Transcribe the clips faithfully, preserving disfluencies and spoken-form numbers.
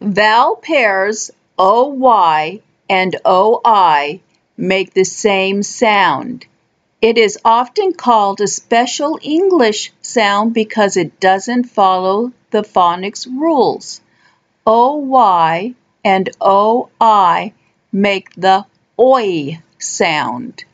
Vowel pairs O Y and O I make the same sound. It is often called a special English sound because it doesn't follow the phonics rules. O Y and O I make the O I sound.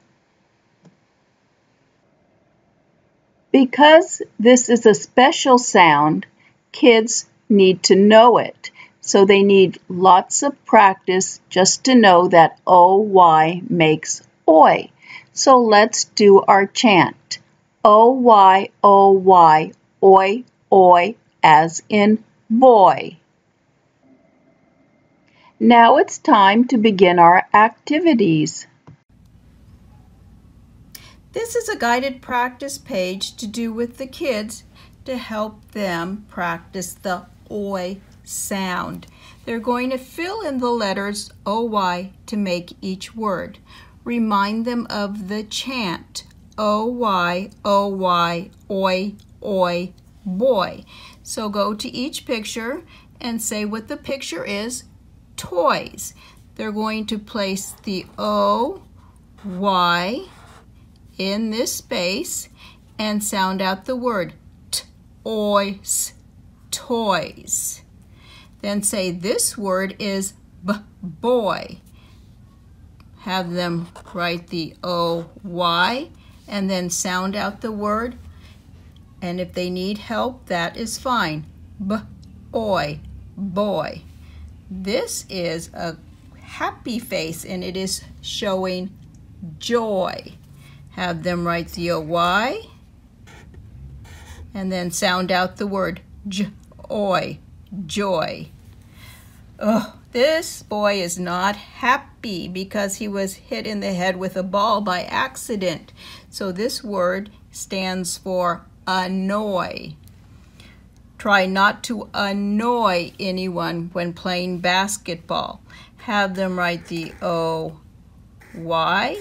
Because this is a special sound, kids need to know it. So they need lots of practice just to know that O Y makes O I. So let's do our chant. O Y, O Y, O I, O I, as in boy. Now it's time to begin our activities. This is a guided practice page to do with the kids to help them practice the O I sound. They're going to fill in the letters O Y to make each word. Remind them of the chant, O Y, O Y, O I, O I, boy. So go to each picture and say what the picture is, toys. They're going to place the O Y in this space and sound out the word t-oys, toys. Then say this word is b-boy. Have them write the O Y and then sound out the word. And if they need help, that is fine. B-oy, boy. This is a happy face and it is showing joy. Have them write the O Y and then sound out the word j-oy, joy. Oh, this boy is not happy because he was hit in the head with a ball by accident. So this word stands for annoy. Try not to annoy anyone when playing basketball. Have them write the O Y.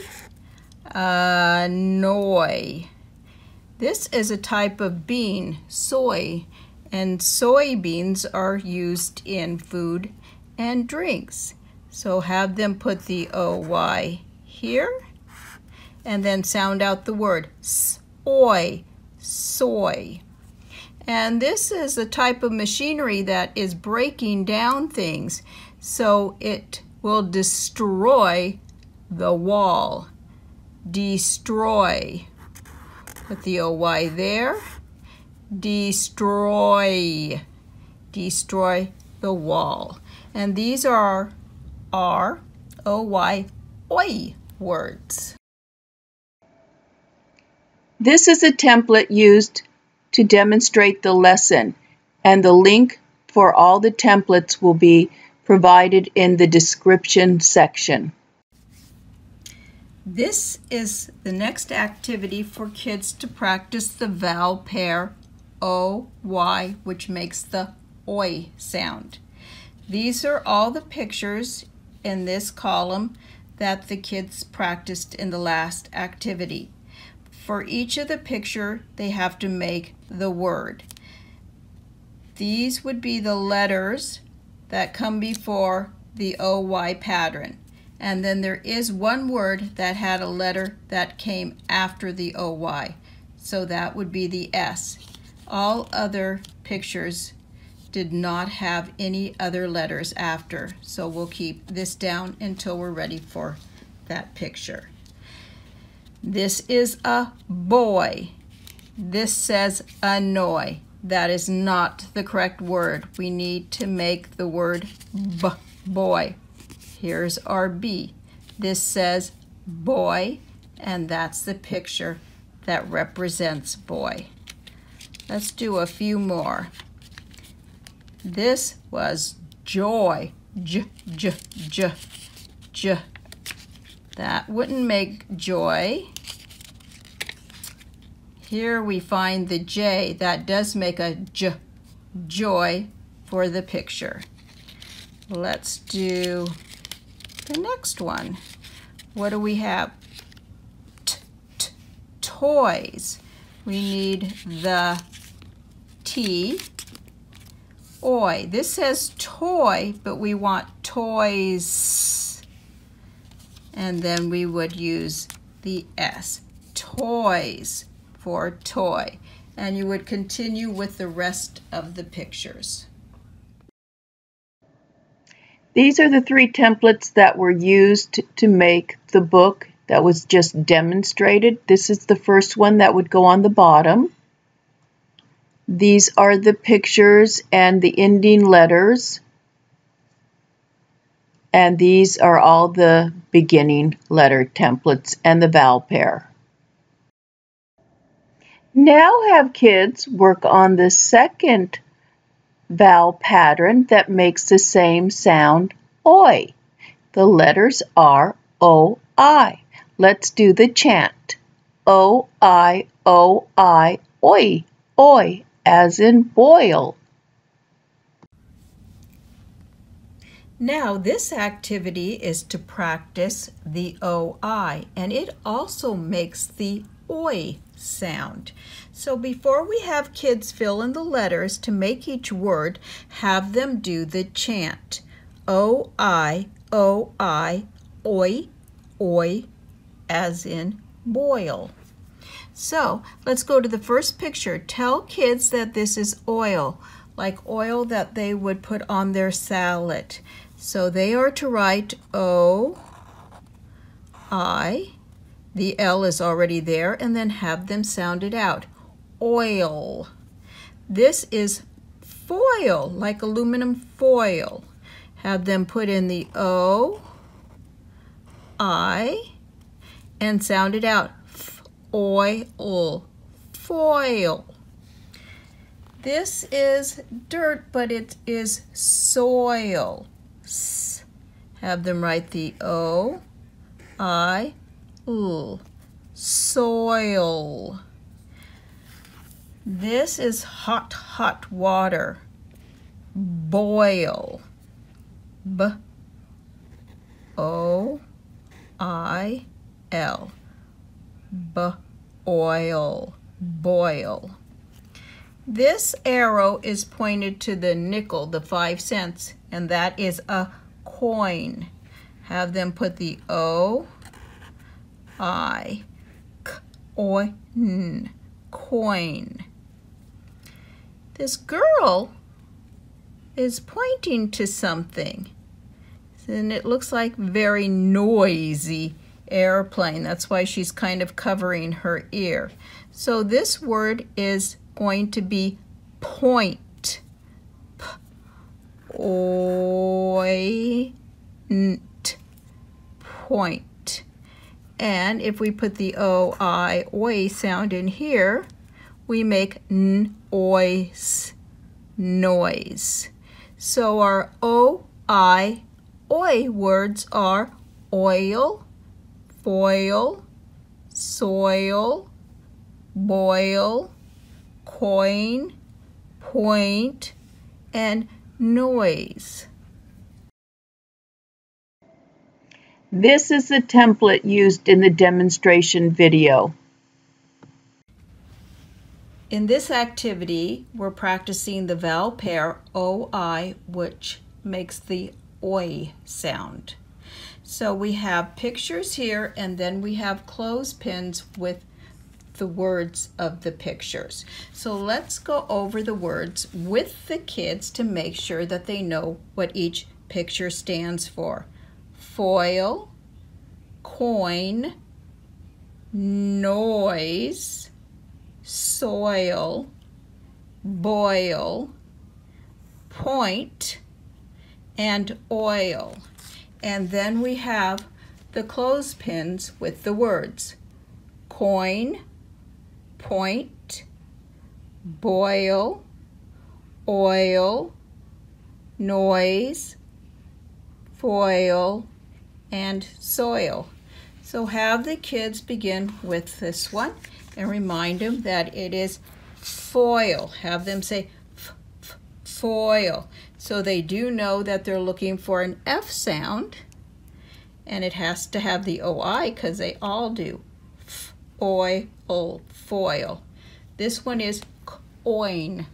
Annoy. This is a type of bean, soy, and soybeans are used in food and drinks. So have them put the O Y here and then sound out the word soy, soy. And this is a type of machinery that is breaking down things, so it will destroy the wall. Destroy. Put the O Y there. Destroy. Destroy the wall. And these are our O Y, O I words. This is a template used to demonstrate the lesson, and the link for all the templates will be provided in the description section. This is the next activity for kids to practice the vowel pair O Y, which makes the O I sound. These are all the pictures in this column that the kids practiced in the last activity. For each of the picture, they have to make the word. These would be the letters that come before the O Y pattern. And then there is one word that had a letter that came after the O Y. So that would be the S. All other pictures did not have any other letters after. So we'll keep this down until we're ready for that picture. This is a boy. This says annoy. That is not the correct word. We need to make the word b, boy. Here's our B. This says boy, and that's the picture that represents boy. Let's do a few more. This was joy. J, j, j, j. That wouldn't make joy. Here we find the J. That does make a J, joy, for the picture. Let's do the next one. What do we have? T, t, toys. We need the T oi. This says toy, but we want toys. And then we would use the S. Toys for toy. And you would continue with the rest of the pictures. These are the three templates that were used to make the book that was just demonstrated. This is the first one that would go on the bottom. These are the pictures and the ending letters. And these are all the beginning letter templates and the vowel pair. Now have kids work on the second vowel pattern that makes the same sound, oi. The letters are O I. Let's do the chant. O I, O I, oi, oi, as in boil. Now this activity is to practice the O I, and it also makes the oi sound. So before we have kids fill in the letters to make each word, have them do the chant. O I, O I, oi, oi, as in boil. So let's go to the first picture. Tell kids that this is oil, like oil that they would put on their salad. So they are to write O I. The L is already there, and then have them sound it out. Oil. This is foil, like aluminum foil. Have them put in the O, I, and sound it out. F O I L. Foil. This is dirt, but it is soil. S. Have them write the O, I, soil. This is hot, hot water. Boil. B. O. I. L. B. Oil. Boil. This arrow is pointed to the nickel, the five cents, and that is a coin. Have them put the O. I, C O I N, coin. This girl is pointing to something, and it looks like very noisy airplane. That's why she's kind of covering her ear. So this word is going to be point. P O I N T, point. And if we put the O, I, oi sound in here, we make n-ois, noise. So our O, I, oi words are oil, foil, soil, boil, coin, point, and noise. This is the template used in the demonstration video. In this activity, we're practicing the vowel pair O I, which makes the oi sound. So we have pictures here, and then we have clothespins with the words of the pictures. So let's go over the words with the kids to make sure that they know what each picture stands for. Foil, coin, noise, soil, boil, point, and oil. And then we have the clothespins with the words coin, point, boil, oil, noise, foil, and soil. So have the kids begin with this one and remind them that it is foil. Have them say f, f, foil. So they do know that they're looking for an F sound, and it has to have the O I because they all do. F, oi, ol, foil. This one is coin,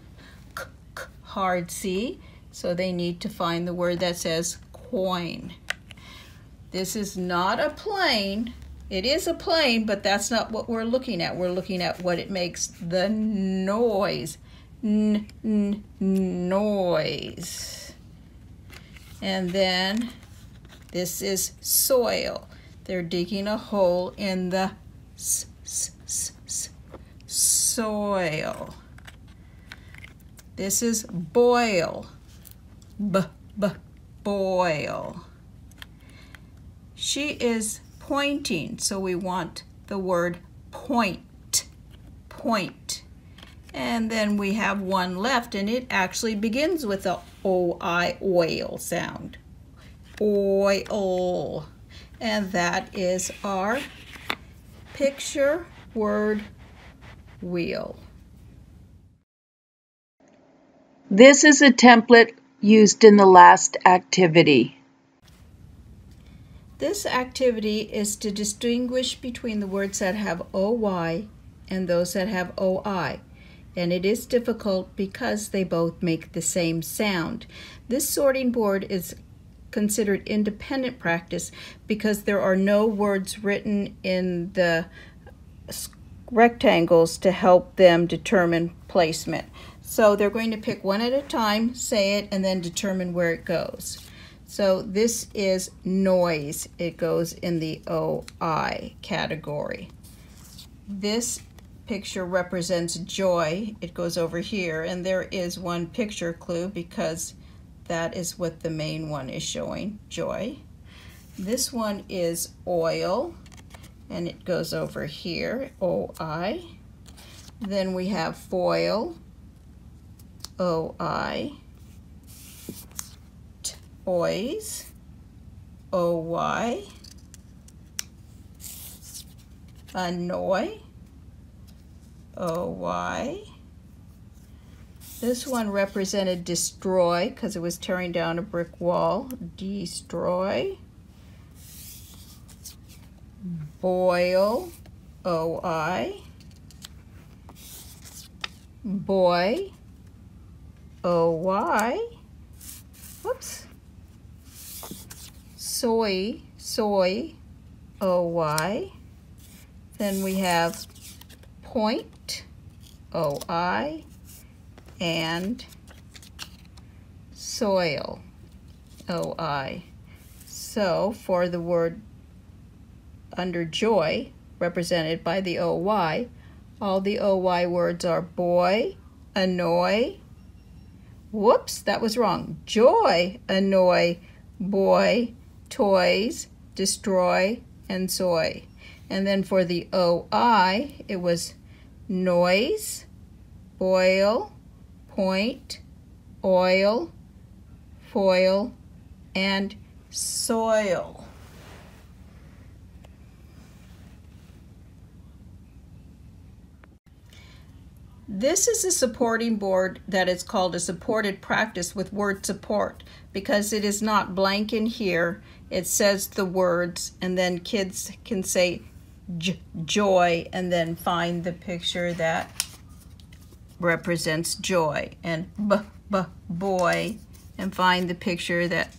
hard C, so they need to find the word that says coin. This is not a plane. It is a plane, but that's not what we're looking at. We're looking at what it makes the noise. N-n-noise. And then this is soil. They're digging a hole in the s-s-s-soil. This is boil. B-b-boil. She is pointing, so we want the word point. Point. And then we have one left, and it actually begins with a O I, oil sound. Oil. And that is our picture word wheel. This is a template used in the last activity. This activity is to distinguish between the words that have O Y and those that have O I. And it is difficult because they both make the same sound. This sorting board is considered independent practice because there are no words written in the rectangles to help them determine placement. So they're going to pick one at a time, say it, and then determine where it goes. So this is noise. It goes in the O I category. This picture represents joy. It goes over here, and there is one picture clue because that is what the main one is showing, joy. This one is oil, and it goes over here, O I. Then we have foil, O I. Toys, O Y. Annoy, O Y. This one represented destroy because it was tearing down a brick wall. Destroy. Boil, O I. Boy, O Y. Whoops. Soy, soy, O Y. Then we have point, O I, and soil, O I. So for the word under joy, represented by the O Y, all the O Y words are boy, annoy, whoops, that was wrong, joy, annoy, boy, toys, destroy, and soy. And then for the O I, it was noise, boil, point, oil, foil, and soil. This is a supporting board that is called a supported practice with word support because it is not blank in here. It says the words, and then kids can say joy and then find the picture that represents joy, and b-b-boy, and find the picture that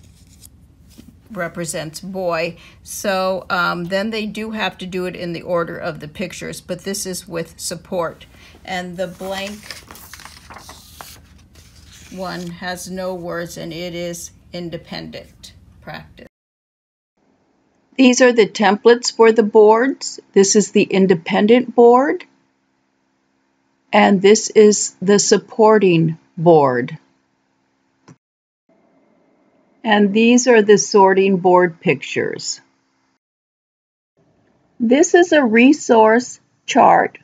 represents boy. So um, then they do have to do it in the order of the pictures, but this is with support. And the blank one has no words, and it is independent practice. These are the templates for the boards. This is the independent board. And this is the supporting board. And these are the sorting board pictures. This is a resource chart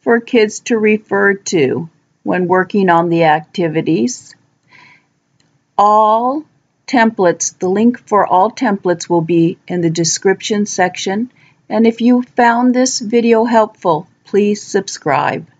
for kids to refer to when working on the activities. All templates, the link for all templates will be in the description section. And if you found this video helpful, please subscribe.